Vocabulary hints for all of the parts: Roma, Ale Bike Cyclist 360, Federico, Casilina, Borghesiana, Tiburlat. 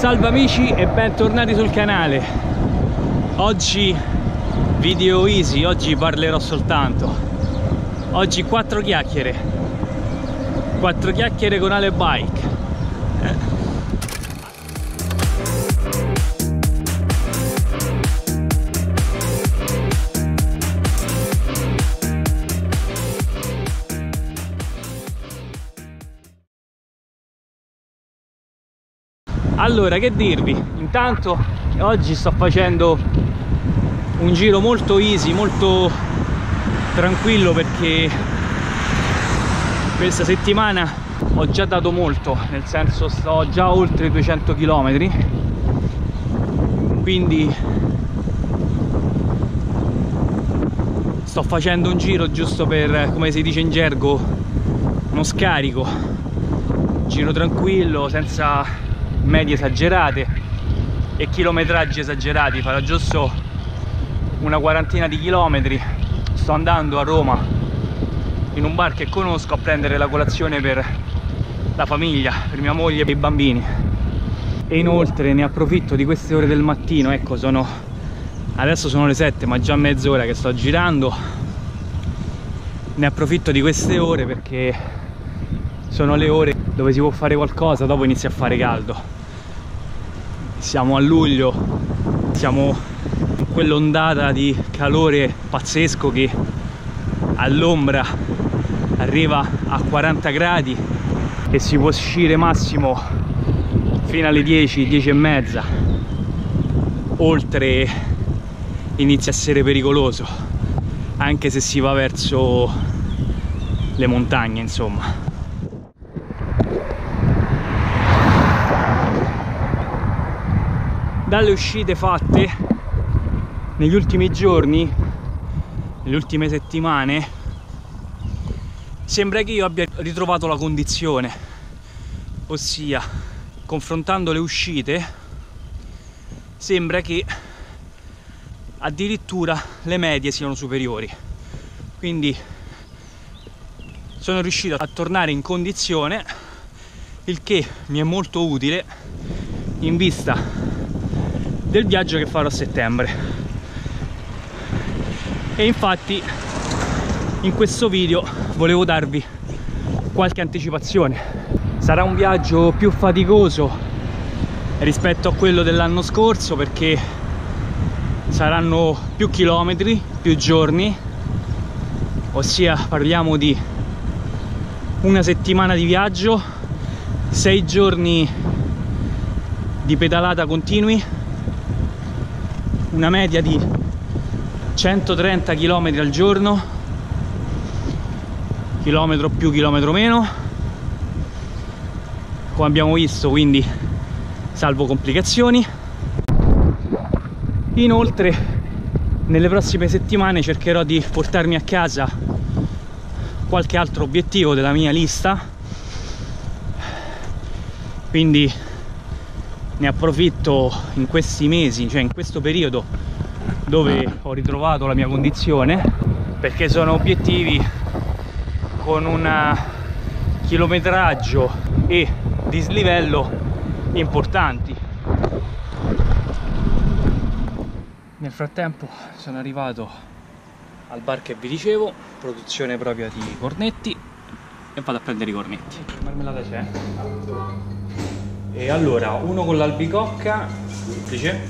Salve amici e bentornati sul canale. Oggi video easy, oggi parlerò soltanto. Oggi quattro chiacchiere con Ale Bike. Allora, che dirvi? Intanto oggi sto facendo un giro molto easy, molto tranquillo, perché questa settimana ho già dato molto, nel senso sto già oltre i 200 km, quindi sto facendo un giro giusto per, come si dice in gergo, uno scarico, un giro tranquillo, senza medie esagerate e chilometraggi esagerati. Farò giusto una quarantina di chilometri. Sto andando a Roma in un bar che conosco a prendere la colazione per la famiglia, per mia moglie e i bambini, e inoltre ne approfitto di queste ore del mattino. Ecco, adesso sono le 7, ma già mezz'ora che sto girando. Ne approfitto di queste ore perché sono le ore dove si può fare qualcosa, dopo inizia a fare caldo. Siamo a luglio, siamo in quell'ondata di calore pazzesco che all'ombra arriva a 40 gradi e si può uscire massimo fino alle 10, 10 e mezza. Oltre inizia a essere pericoloso, anche se si va verso le montagne, insomma. Dalle uscite fatte negli ultimi giorni, nelle ultime settimane, sembra che io abbia ritrovato la condizione, ossia, confrontando le uscite, sembra che addirittura le medie siano superiori, quindi sono riuscito a tornare in condizione, il che mi è molto utile in vista del viaggio che farò a settembre. E infatti in questo video volevo darvi qualche anticipazione. Sarà un viaggio più faticoso rispetto a quello dell'anno scorso, perché saranno più chilometri, più giorni, ossia parliamo di una settimana di viaggio, 6 giorni di pedalata continui, una media di 130 km al giorno, chilometro più chilometro meno, come abbiamo visto, quindi salvo complicazioni. Inoltre nelle prossime settimane cercherò di portarmi a casa qualche altro obiettivo della mia lista, quindi ne approfitto in questi mesi, cioè in questo periodo dove ho ritrovato la mia condizione, perché sono obiettivi con un chilometraggio e dislivello importanti. Nel frattempo sono arrivato al bar che vi dicevo, produzione propria di cornetti, e vado a prendere i cornetti. Marmellata c'è? E allora, uno con l'albicocca semplice,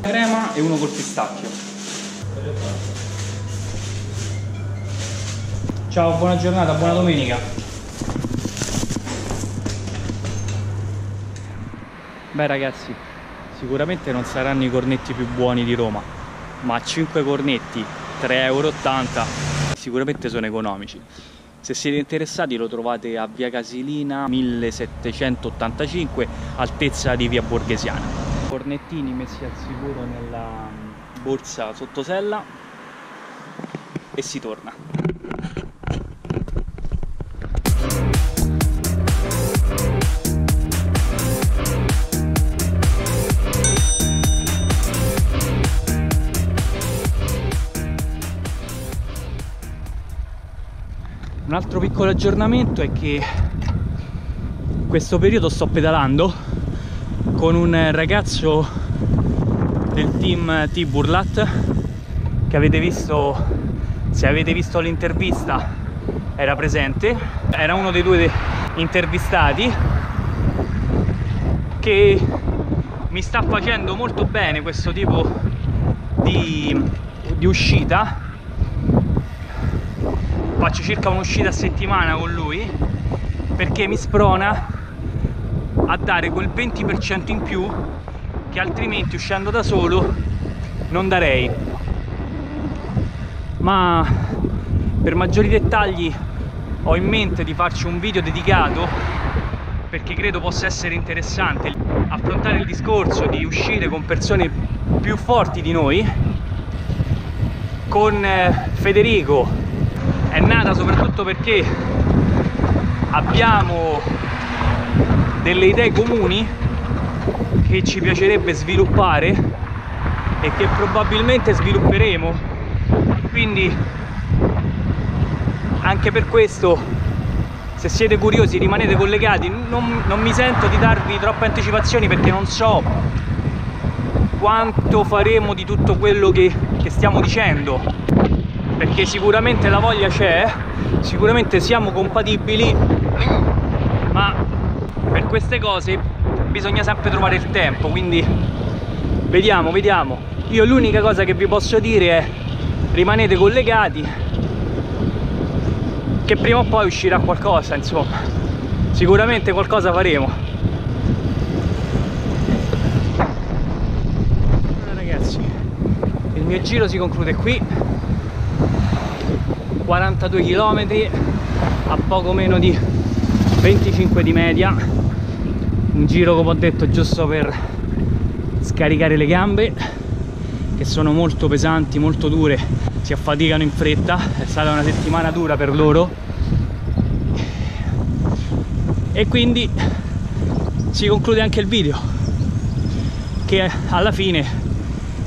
crema, e uno col pistacchio. Ciao, buona giornata, buona domenica. Beh ragazzi, sicuramente non saranno i cornetti più buoni di Roma, ma 5 cornetti, 3,80 €, sicuramente sono economici. Se siete interessati lo trovate a via Casilina 1785, altezza di via Borghesiana. Cornettini messi al sicuro nella borsa sottosella e si torna. Un altro piccolo aggiornamento è che in questo periodo sto pedalando con un ragazzo del team Tiburlat che avete visto, se avete visto l'intervista era presente, era uno dei due intervistati, che mi sta facendo molto bene questo tipo di uscita. Faccio circa un'uscita a settimana con lui perché mi sprona a dare quel 20% in più che altrimenti uscendo da solo non darei. Ma per maggiori dettagli ho in mente di farci un video dedicato, perché credo possa essere interessante affrontare il discorso di uscire con persone più forti di noi. Con Federico è nata soprattutto perché abbiamo delle idee comuni che ci piacerebbe sviluppare e che probabilmente svilupperemo, quindi anche per questo, se siete curiosi, rimanete collegati. Non mi sento di darvi troppe anticipazioni perché non so quanto faremo di tutto quello che stiamo dicendo, perché sicuramente la voglia c'è, sicuramente siamo compatibili, ma per queste cose bisogna sempre trovare il tempo, quindi vediamo. Io l'unica cosa che vi posso dire è rimanete collegati, che prima o poi uscirà qualcosa, insomma, sicuramente qualcosa faremo. Allora ragazzi, il mio giro si conclude qui, 42 km a poco meno di 25 di media. Un giro, come ho detto, giusto per scaricare le gambe, che sono molto pesanti, molto dure, si affaticano in fretta. È stata una settimana dura per loro e quindi si conclude anche il video, che alla fine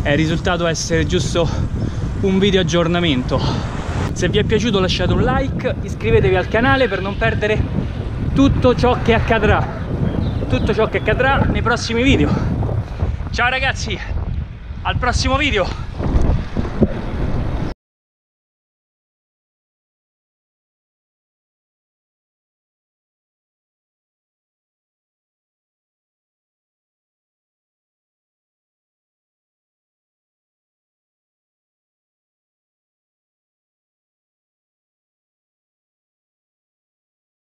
è risultato essere giusto un video aggiornamento. Se vi è piaciuto lasciate un like, iscrivetevi al canale per non perdere tutto ciò che accadrà nei prossimi video. Ciao ragazzi, al prossimo video!